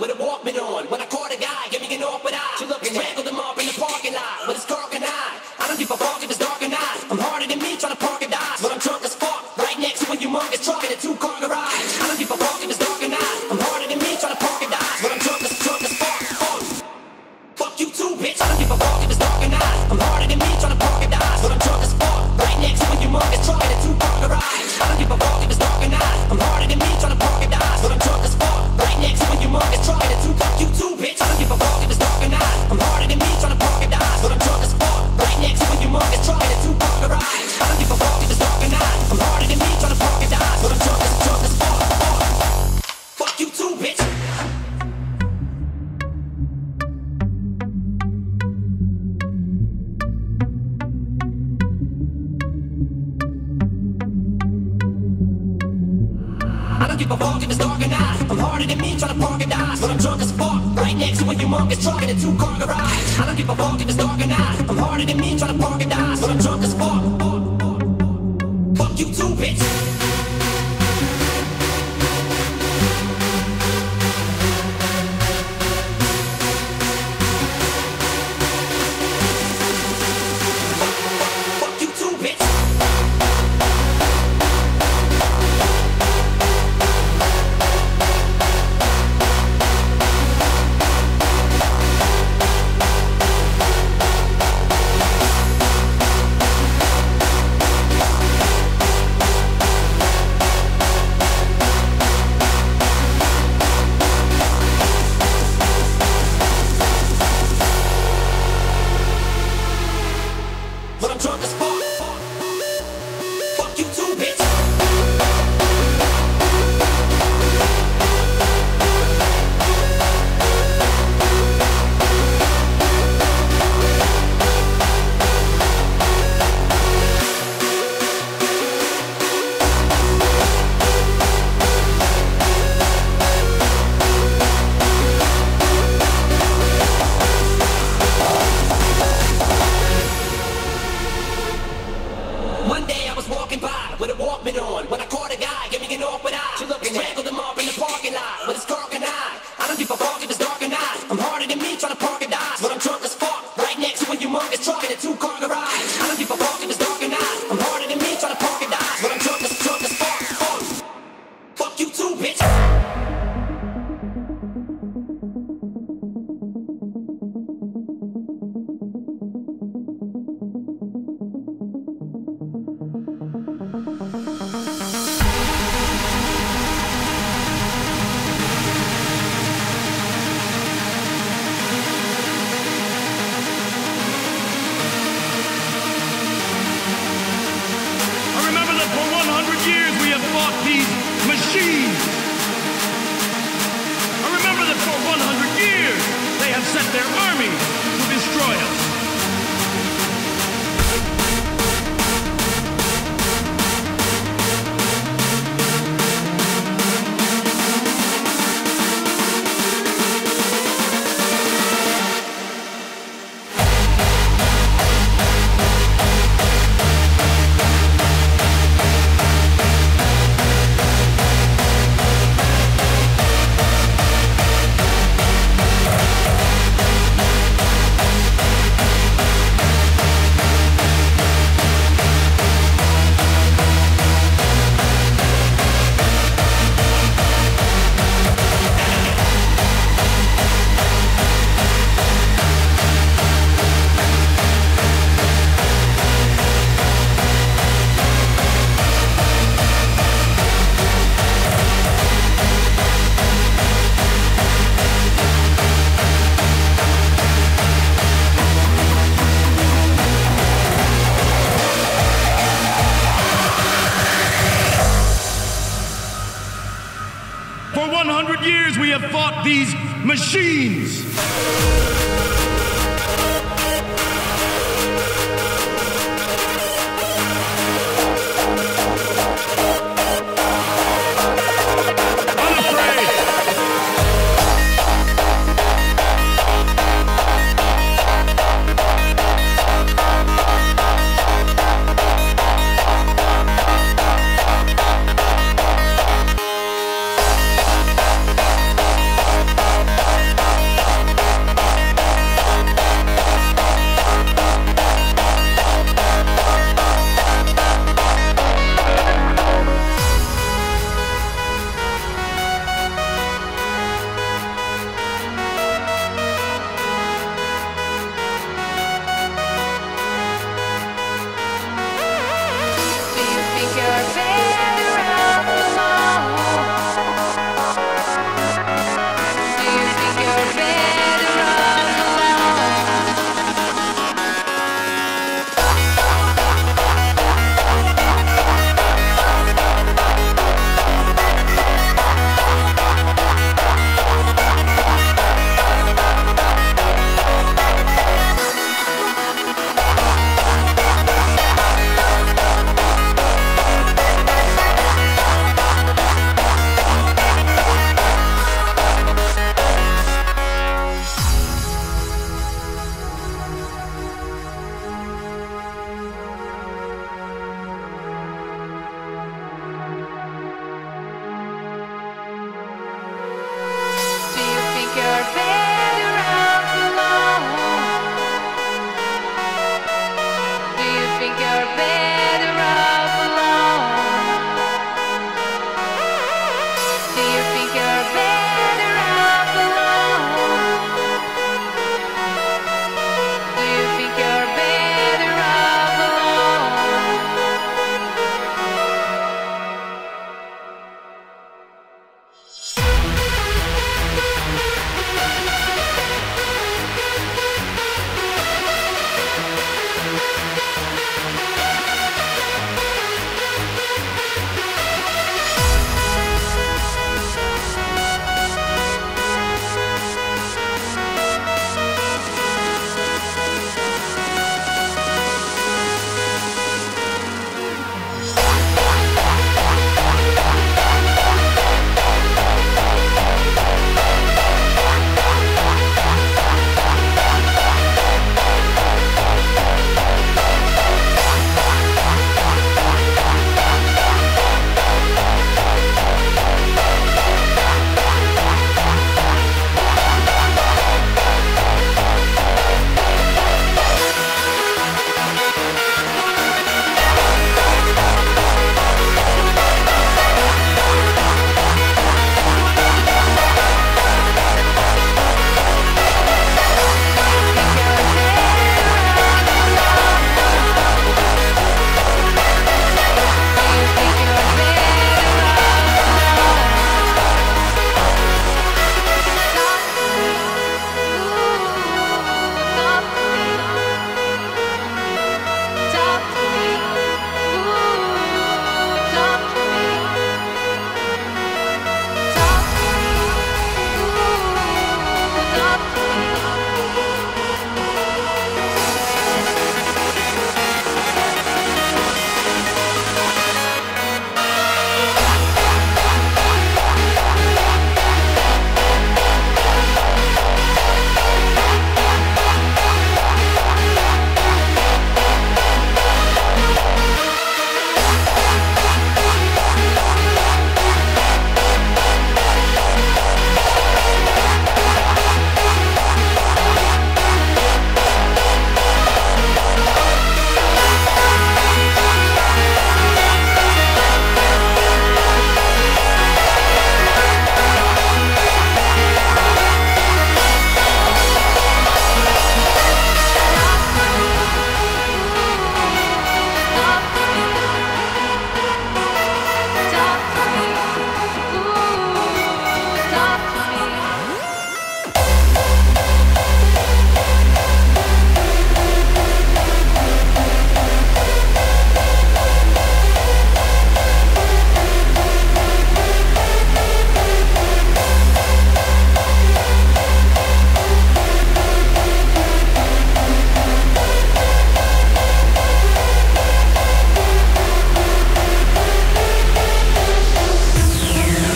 with a Walkman on. When I caught a guy, give me an open eye. She looked and wrangled him up in the parking lot. But it's dark and I don't give a fuck if it's dark and night. I'm harder than me trying to park and die. But I'm drunk as fuck, right next to a humongous truck in a two-car garage. I don't give a fuck if it's dark and night. I'm harder than me trying to park and die. But I'm drunk as fuck, fuck. Fuck you too, bitch. I don't give a fuck if it's dark and night. I'm harder than me trying to park and die. But I'm drunk as fuck, right next to a humongous truck in a two-car garage. I don't give a fuck if it's dark and night. I'm harder than me trying to park and die. But I'm drunk as fuck. Next to when your mom is trying to fuck you too, bitch. I don't give a fuck if it's dark and night. I'm harder than me trying to park and die. But I'm drunk as fuck. Right next to when your mom is trying to fuck her eyes. I don't give a fuck if it's dark and night. I'm harder than me trying to park and die. But I'm drunk as fuck. Fuck you too, bitch. I don't give a fuck if it's dark and night. I'm harder than me trying to park and die. But I'm drunk as fuck, right next to a humongous truck in a two-car garage. I don't give a fuck if it's dark and night. I'm harder than me trying to park and die. But I'm drunk as fuck. Fuck you too, bitch. Fuck you too, bitch. These machines.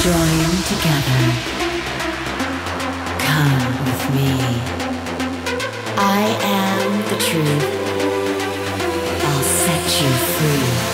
join together. Come with me. I am the truth. I'll set you free.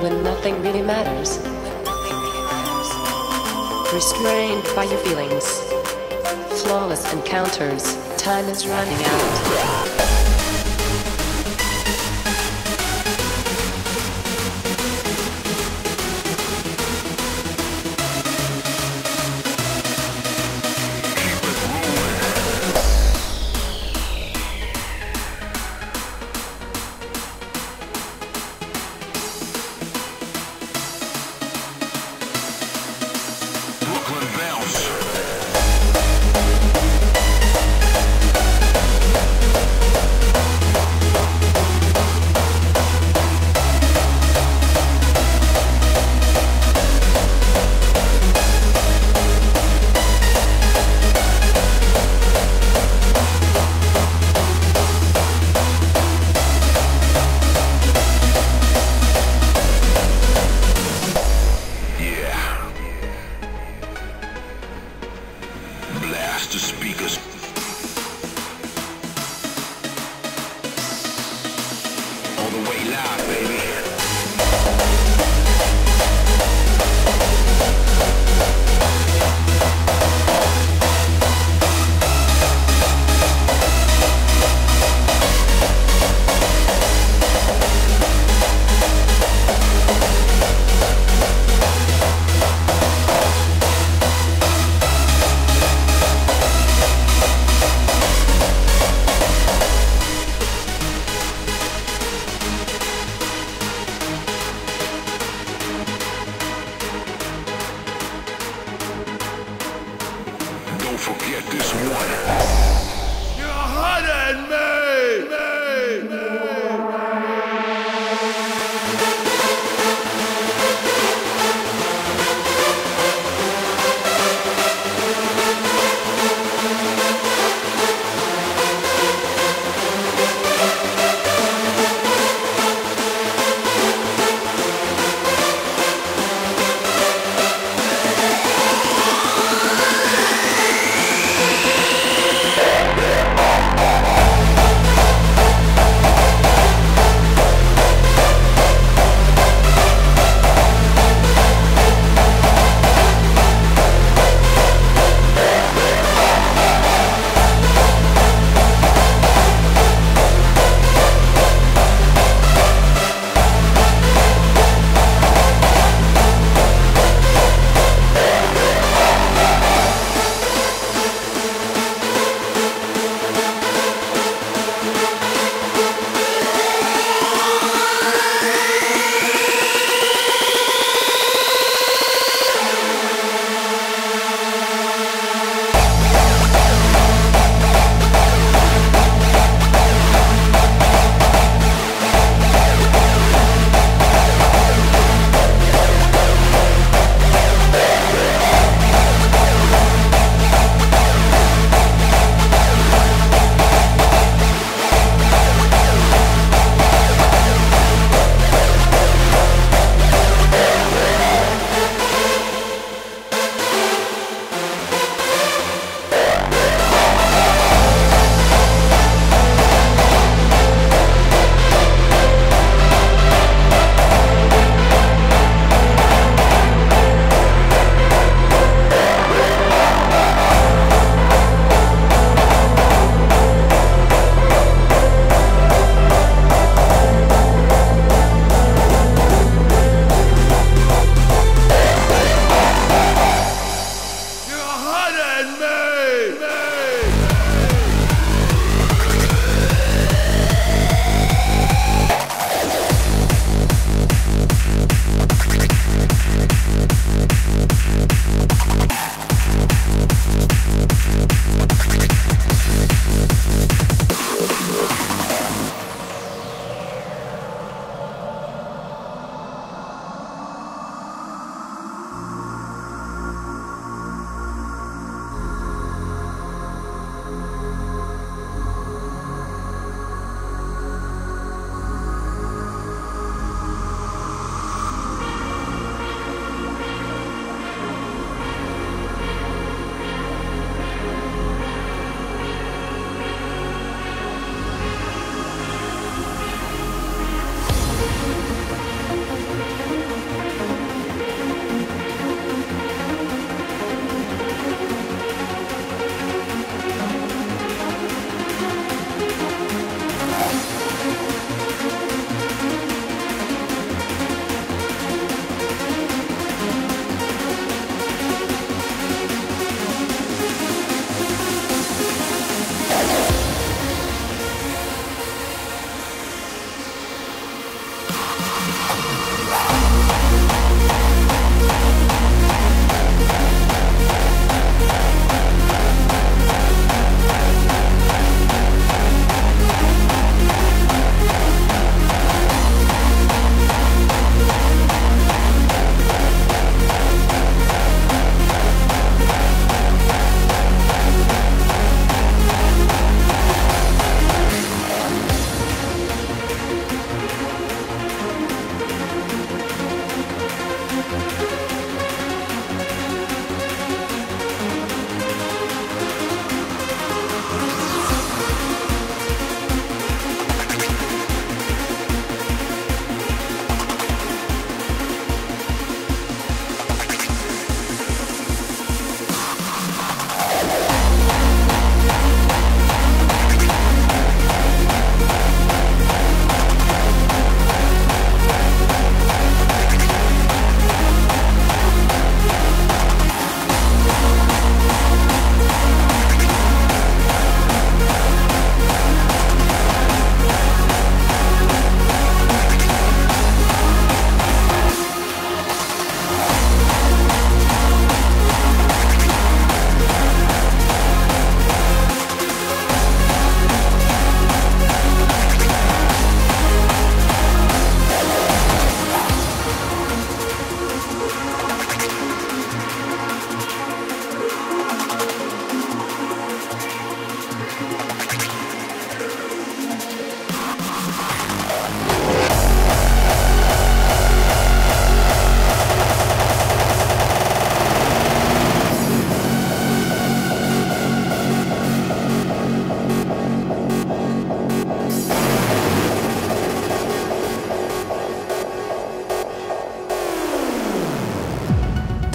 When nothing really matters. Restrained by your feelings. Flawless encounters. Time is running out.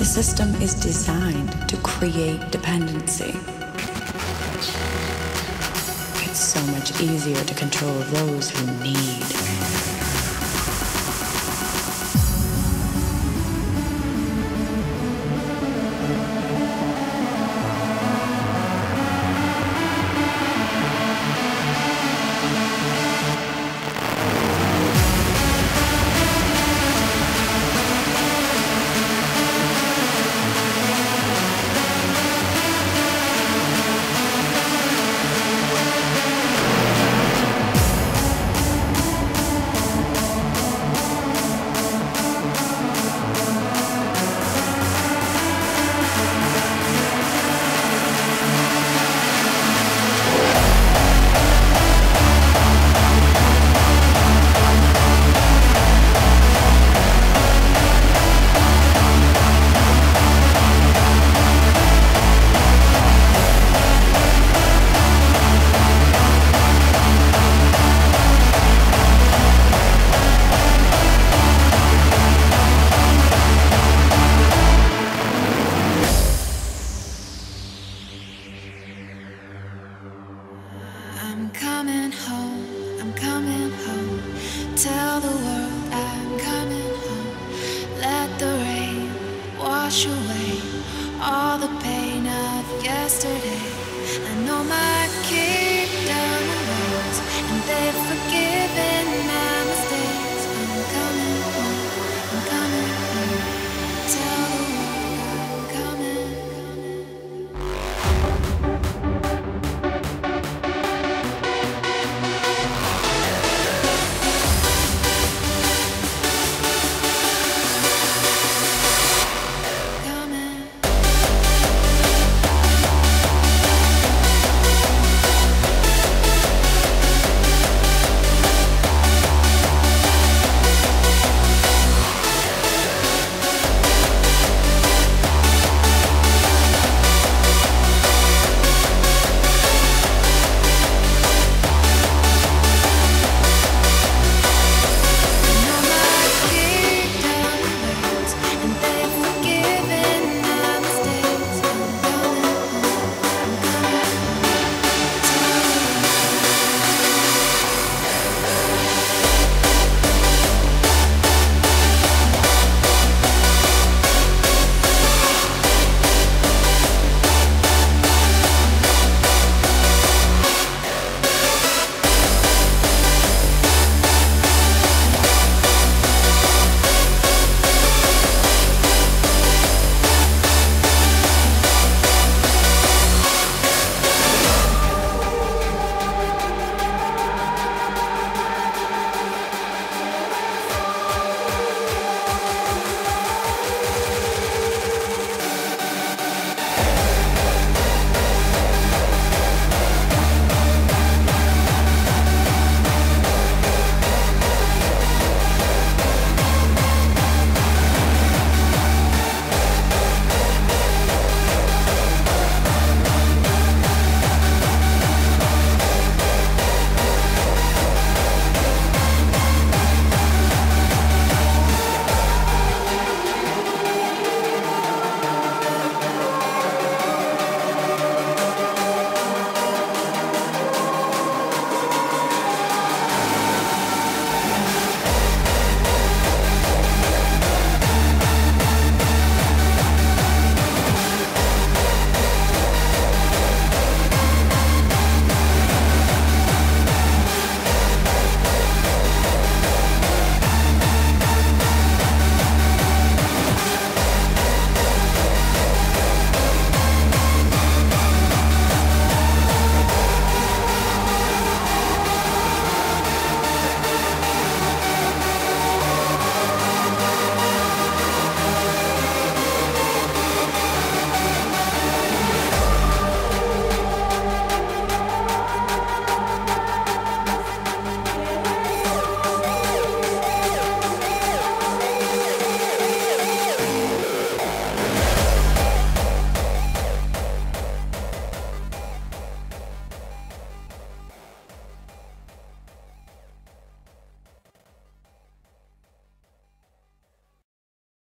system is designed to create dependency. It's so much easier to control those who need. I'm coming home, tell the world I'm coming home. Let the rain wash away all the pain of yesterday. I know my